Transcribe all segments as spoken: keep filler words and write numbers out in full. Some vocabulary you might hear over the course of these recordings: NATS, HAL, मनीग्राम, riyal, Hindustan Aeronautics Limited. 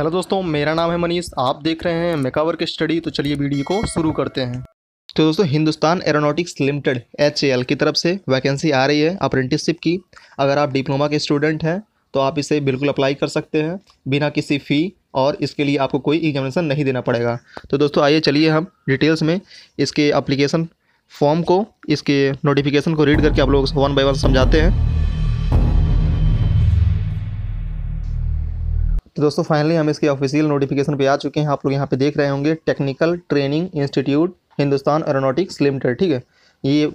Hello दोस्तों, मेरा नाम है मनीष। आप देख रहे हैं मेकावर की स्टडी। तो चलिए वीडियो को शुरू करते हैं। तो दोस्तों, Hindustan aeronautics Limited H A L की तरफ से वैकेंसी आ रही है अप्रेंटिसशिप की। अगर आप डिप्लोमा के स्टूडेंट हैं तो आप इसे बिल्कुल अप्लाई कर सकते हैं बिना किसी फ़ी, और इसके लिए आपको कोई एग्जामिनेशन नहीं देना पड़ेगा। तो दोस्तों आइए चलिए हम डिटेल्स में इसके अप्लीकेशन फॉर्म को, इसके नोटिफिकेशन को रीड करके आप लोग वन बाई वन समझाते हैं। तो दोस्तों फाइनली हम इसके ऑफिशियल नोटिफिकेशन पे आ चुके हैं। आप लोग यहाँ पे देख रहे होंगे technical training institute Hindustan aeronautics limited. ठीक है, ये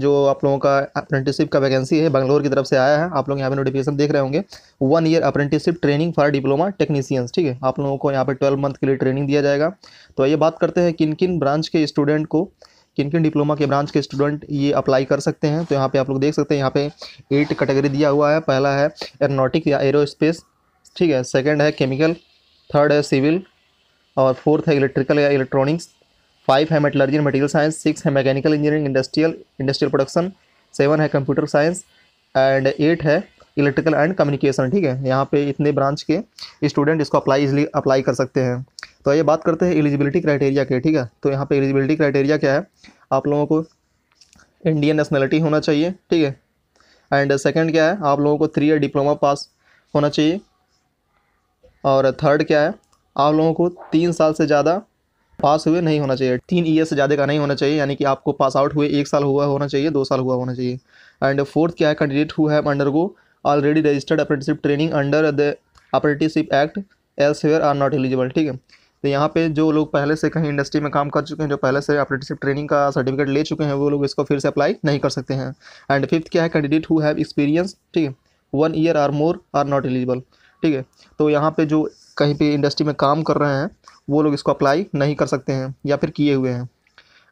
जो आप लोगों का अप्रेंटिसशिप का वैकेंसी है बंगलोर की तरफ से आया है। आप लोग यहाँ पे नोटिफिकेशन देख रहे होंगे, one year apprenticeship training for diploma technicians. ठीक है, आप लोगों को यहाँ पर ट्वेल्व मंथ के लिए ट्रेनिंग दिया जाएगा। तो ये बात करते हैं किन किन ब्रांच के स्टूडेंट को, किन किन डिप्लोमा के ब्रांच के स्टूडेंट ये अप्लाई कर सकते हैं। तो यहाँ पर आप लोग देख सकते हैं, यहाँ पर एट कैटेगरी दिया हुआ है। पहला है एरोनॉटिक्स या एरोस्पेस, ठीक है। सेकंड है केमिकल, थर्ड है सिविल, और फोर्थ है इलेक्ट्रिकल या इलेक्ट्रॉनिक्स। फाइव है metallurgy and material science. Six है mechanical engineering industrial industrial production. Seven है कंप्यूटर साइंस, एंड एट है इलेक्ट्रिकल एंड कम्युनिकेशन। ठीक है, यहाँ पे इतने ब्रांच के स्टूडेंट इसको अप्लाई इजली अप्लाई कर सकते हैं। तो ये बात करते हैं एलिजिबिलिटी क्राइटेरिया के। ठीक है, तो यहाँ पर एलिजिबिलिटी क्राइटेरिया क्या है, आप लोगों को इंडियन नेशनैलिटी होना चाहिए। ठीक है, एंड सेकेंड क्या है, आप लोगों को थ्री ईयर डिप्लोमा पास होना चाहिए। और थर्ड क्या है, आप लोगों को तीन साल से ज़्यादा पास हुए नहीं होना चाहिए, तीन ईयर से ज़्यादा का नहीं होना चाहिए, यानी कि आपको पास आउट हुए एक साल हुआ होना चाहिए, दो साल हुआ होना चाहिए। एंड फोर्थ क्या है, candidate who have undergo already registered apprenticeship training under the apprenticeship act elsewhere are not eligible. ठीक है, तो यहाँ पे जो लोग पहले से कहीं इंडस्ट्री में काम कर चुके हैं, जो पहले से अप्रेंटिसशिप ट्रेनिंग का सर्टिफिकेट ले चुके हैं, वो लोग इसको फिर से अप्लाई नहीं कर सकते हैं। एंड फिफ्थ क्या है, कैंडिडेट हु हैव एक्सपीरियंस, ठीक है, one year or more are not eligible. ठीक है, तो यहाँ पे जो कहीं पे इंडस्ट्री में काम कर रहे हैं वो लोग इसको अप्लाई नहीं कर सकते हैं या फिर किए हुए हैं।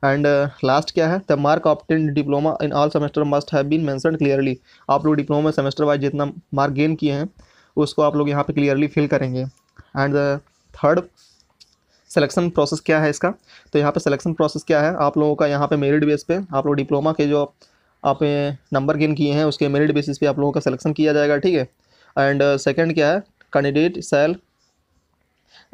एंड लास्ट uh, क्या है, the mark obtained diploma in all semester must have been mentioned clearly. आप लोग डिप्लोमा में सेमेस्टर वाइज जितना मार्क गेन किए हैं उसको आप लोग यहाँ पे क्लियरली फिल करेंगे। एंड थर्ड सिलेक्शन प्रोसेस क्या है इसका, तो यहाँ पर सिलेक्शन प्रोसेस क्या है, आप लोगों का यहाँ पर मेरिट बेस पे आप लोग डिप्लोमा के जो आप नंबर गेन किए हैं उसके मेरिट बेसिस पे आप लोगों का सिलेक्शन किया जाएगा। ठीक है, एंड सेकंड uh, क्या है, candidate cell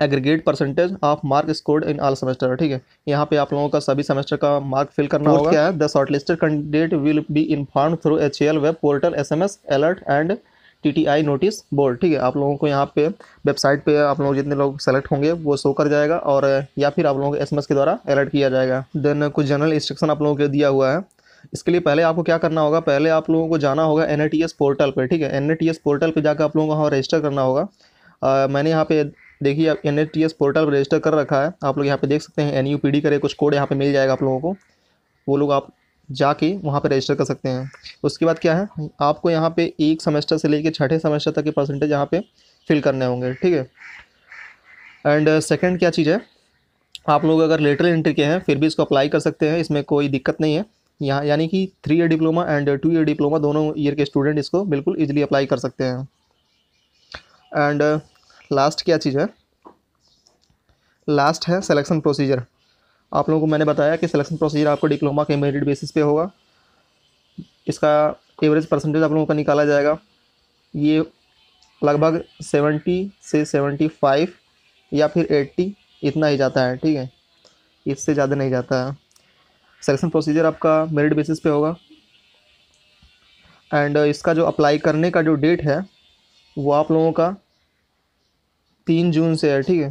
aggregate percentage of mark scored in all semester. ठीक है, यहाँ पे आप लोगों का सभी सेमेस्टर का मार्क फिल करना होगा। क्या है, the shortlisted candidate will be inform through H A L web portal, S M S alert and T T I notice board. ठीक है, आप लोगों को यहाँ पे वेबसाइट पे आप लोग जितने लोग सेलेक्ट होंगे वो शो कर जाएगा, और या फिर आप लोगों को एस एम एस के द्वारा अलर्ट किया जाएगा। देन कुछ जनरल इंस्ट्रक्शन आप लोगों को दिया हुआ है। इसके लिए पहले आपको क्या करना होगा, पहले आप लोगों को जाना होगा N A T S portal पे। ठीक है, N A T S portal पे जाकर आप लोगों को वहाँ रजिस्टर करना होगा। आ, मैंने यहाँ पे देखिए N A T S portal पर रजिस्टर कर रखा है। आप लोग यहाँ पे देख सकते हैं एन यू पी डी करे कुछ कोड यहाँ पे मिल जाएगा आप लोगों को, वो लोग आप जाके वहाँ पे रजिस्टर कर सकते हैं। उसके बाद क्या है, आपको यहाँ पर एक सेमेस्टर से लेकर छठे सेमेस्टर तक के परसेंटेज यहाँ पर फिल करने होंगे। ठीक है, एंड सेकेंड क्या चीज़ है, आप लोग अगर लेटरल एंट्री के हैं फिर भी इसको अप्लाई कर सकते हैं, इसमें कोई दिक्कत नहीं है। यहाँ यानी कि three year diploma and two year diploma दोनों ईयर के स्टूडेंट इसको बिल्कुल इजीली अप्लाई कर सकते हैं। एंड लास्ट uh, क्या चीज़ है, लास्ट है सिलेक्शन प्रोसीजर। आप लोगों को मैंने बताया कि सिलेक्शन प्रोसीजर आपको डिप्लोमा के मेरिट बेसिस पे होगा। इसका एवरेज परसेंटेज आप लोगों का निकाला जाएगा, ये लगभग सेवेंटी से सेवेंटी फाइव या फिर एट्टी इतना ही जाता है। ठीक है, इससे ज़्यादा नहीं जाता है। सेलेक्शन प्रोसीजर आपका मेरिट बेसिस पे होगा। एंड इसका जो अप्लाई करने का जो डेट है वो आप लोगों का तीन जून से है। ठीक है,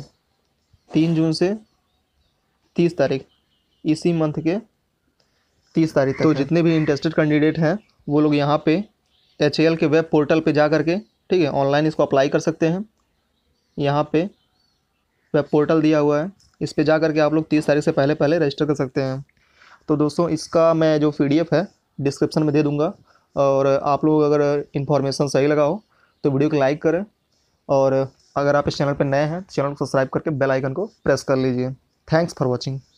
तीन जून से तीस तारीख, इसी मंथ के तीस तारीख तक। तो जितने भी इंटरेस्टेड कैंडिडेट हैं वो लोग यहाँ पे एच ए एल के वेब पोर्टल पे जा करके, ठीक है, ऑनलाइन इसको अप्लाई कर सकते हैं। यहाँ पे वेब पोर्टल दिया हुआ है, इस पर जा करके आप लोग तीस तारीख से पहले पहले रजिस्टर कर सकते हैं। तो दोस्तों इसका मैं जो पी डी एफ है डिस्क्रिप्शन में दे दूंगा, और आप लोग अगर इन्फॉर्मेशन सही लगा हो तो वीडियो को लाइक करें, और अगर आप इस चैनल पर नए हैं तो चैनल को सब्सक्राइब करके बेल आइकन को प्रेस कर लीजिए। Thanks for watching.